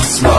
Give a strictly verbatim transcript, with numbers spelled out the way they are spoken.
asla.